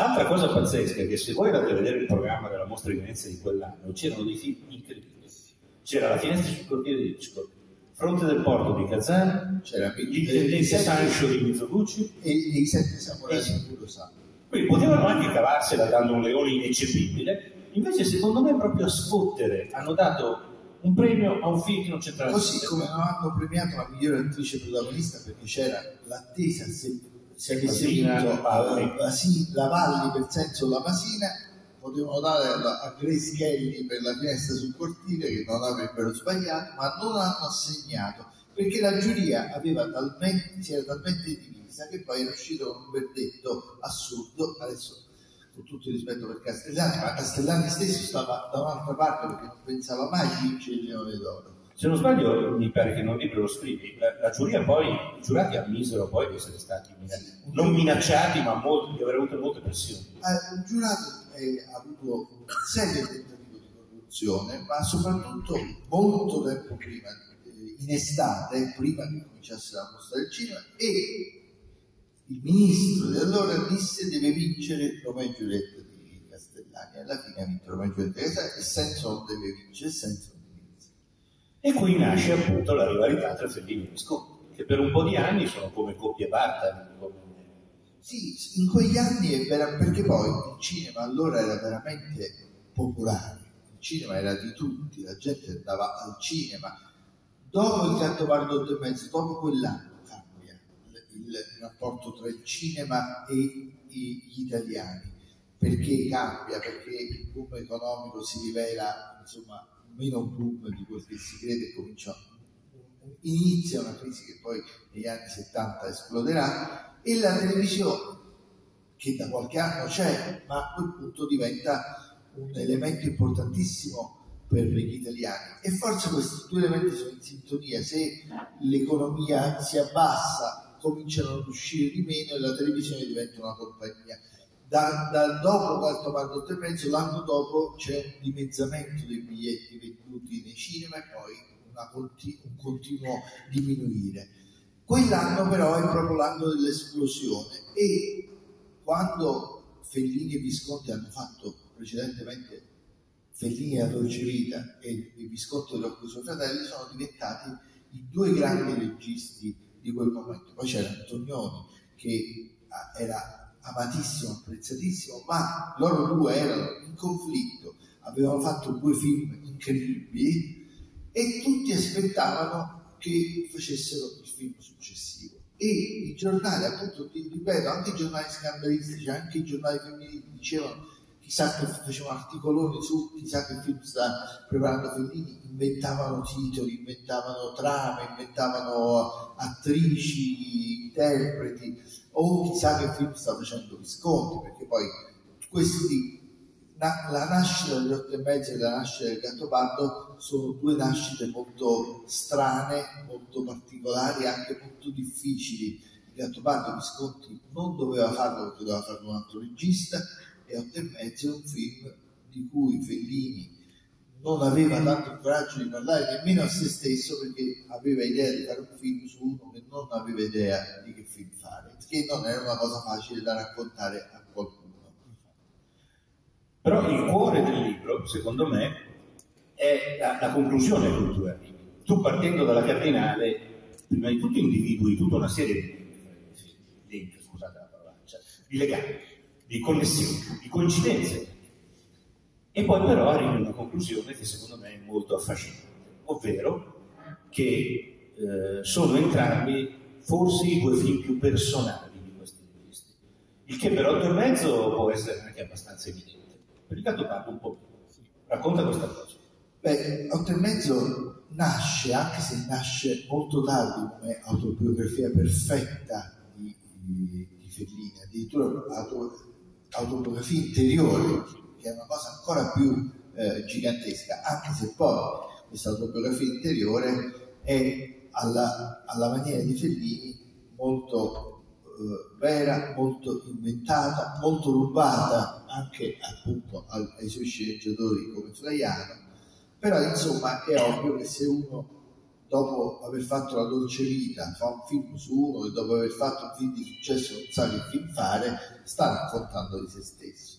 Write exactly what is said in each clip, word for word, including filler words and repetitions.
L'altra cosa pazzesca è che se voi andate a vedere il programma della Mostra di Venezia di quell'anno, c'erano dei film incredibili. C'era La finestra sul cortile di Dicicolo, Fronte del porto di Cazzano, c'era l'intendente Senso di Mizoguchi e i sette samurai sicuro sanno. Quindi potevano anche cavarsela dando un leone ineccepibile, invece secondo me proprio a sfottere hanno dato un premio a un film che non c'entrava. Così come non hanno premiato la migliore attrice protagonista perché c'era l'attesa se se avesse vinto la Valli per Senso la Masina, potevano dare a Grace Kelly per La finestra sul cortile che non avrebbero sbagliato, ma non hanno assegnato perché la giuria aveva talmente, si era talmente divisa che poi era uscito con un verdetto assurdo. Adesso con tutto il rispetto per Castellani, ma Castellani stesso stava da un'altra parte perché non pensava mai di vincere il Leone d'Oro. Se non sbaglio, mi pare che non libro lo scrivi, la, la giuria poi, i giurati ammisero poi di essere stati minacciati, non minacciati ma molti, di aver avuto molte pressioni. Eh, il giurato ha avuto un serio tentativo di corruzione, ma soprattutto molto tempo prima, in estate, prima che cominciasse la mostra del cinema, e il ministro di allora disse deve vincere Romeo e Giulietta di Castellani, alla fine ha vinto Romeo e Giulietta di Castellani e Senso non deve vincere, Senso non deve vincere. E qui nasce appunto la rivalità tra Fellini e Visconti, che per un po' di anni sono come coppie parta. Come... Sì, in quegli anni è vera, perché poi il cinema allora era veramente popolare, il cinema era di tutti, la gente andava al cinema. Dopo Il Gattopardo otto e mezzo, dopo quell'anno, il rapporto tra il cinema e gli italiani, perché cambia, perché il boom economico si rivela insomma meno un boom di quel che si crede, comincia, inizia una crisi che poi negli anni settanta esploderà, e la televisione che da qualche anno c'è ma a quel punto diventa un elemento importantissimo per gli italiani, e forse questi due elementi sono in sintonia. Se l'economia si abbassa cominciano ad uscire di meno e la televisione diventa una compagnia. Da, da dopo Gattopardo otto e mezzo, l'anno dopo c'è un dimezzamento dei biglietti venduti nei cinema e poi una continu un continuo diminuire. Quell'anno però è proprio l'anno dell'esplosione, e quando Fellini e Visconti hanno fatto precedentemente Fellini La dolce vita e Visconti L'occhio suo fratello, sono diventati i due grandi registi di quel momento. Poi c'era Antonioni che era amatissimo, apprezzatissimo, ma loro due erano in conflitto, avevano fatto due film incredibili e tutti aspettavano che facessero il film successivo, e i giornali, appunto, ti ripeto, anche i giornali scandalistici, anche i giornali femminili dicevano chissà che, facevano articoloni su chissà che film sta preparando Fellini, inventavano titoli, inventavano trame, inventavano attrici, interpreti, o chissà che film sta facendo Visconti, perché poi questi, na, la nascita degli otto e mezzo e la nascita del Gattopardo sono due nascite molto strane, molto particolari, anche molto difficili. Il Gattopardo Visconti non doveva farlo perché doveva farlo un altro regista, e otto e mezzo è un film di cui Fellini non aveva tanto il coraggio di parlare nemmeno a se stesso, perché aveva idea di fare un film su uno che non aveva idea di che film fare, che non era una cosa facile da raccontare a qualcuno. Però il cuore del libro, secondo me, è la, la conclusione a cui tu arrivi. Tu, partendo dalla Cardinale, prima di tutto individui tutta una serie di, scusate la parolaccia, di legami, di connessioni, di coincidenze, e poi però arriva una conclusione che secondo me è molto affascinante, ovvero che eh, sono entrambi forse i due film più personali di questi registi, il che per otto e mezzo può essere anche abbastanza evidente. Per il Gattopardo un po' più. Racconta questa cosa. Beh, otto e mezzo nasce, anche se nasce molto tardi, come autobiografia perfetta di, di, di Fellini, addirittura auto, autobiografia interiore, che è una cosa ancora più eh, gigantesca, anche se poi questa autobiografia interiore è alla, alla maniera di Fellini molto eh, vera, molto inventata, molto rubata anche appunto al, ai suoi sceneggiatori come Flaiano, però insomma è ovvio che se uno dopo aver fatto La dolce vita, fa un film su uno e dopo aver fatto un film di successo non sa che film fare, sta raccontando di se stesso.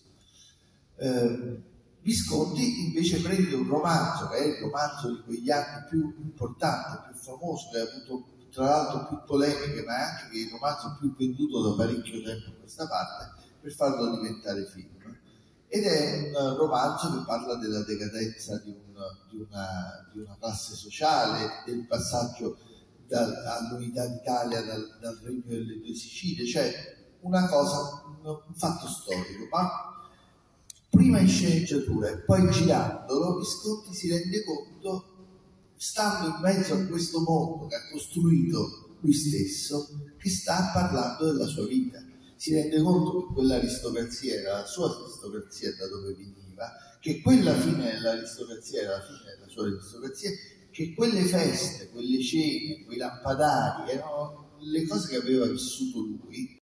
Eh, Visconti invece prende un romanzo, che è il romanzo di quegli anni più importante, più famoso, che ha avuto tra l'altro più polemiche, ma è anche che è il romanzo più venduto da parecchio tempo a questa parte, per farlo diventare film. Ed è un romanzo che parla della decadenza di, un, di, una, di una classe sociale, del passaggio dall'unità d'Italia, dal, dal regno delle due Sicilie, cioè una cosa, un fatto storico, ma prima in sceneggiatura e poi girandolo, Visconti si rende conto, stando in mezzo a questo mondo che ha costruito lui stesso, che sta parlando della sua vita. Si rende conto che quell'aristocrazia era la sua aristocrazia, da dove veniva, che quella fine dell'aristocrazia era la fine della sua aristocrazia, che quelle feste, quelle cene, quei lampadari erano le cose che aveva vissuto lui.